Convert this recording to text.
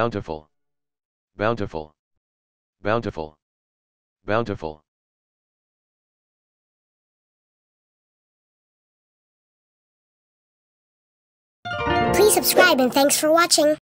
Bountiful, bountiful, bountiful, bountiful. Please subscribe and thanks for watching.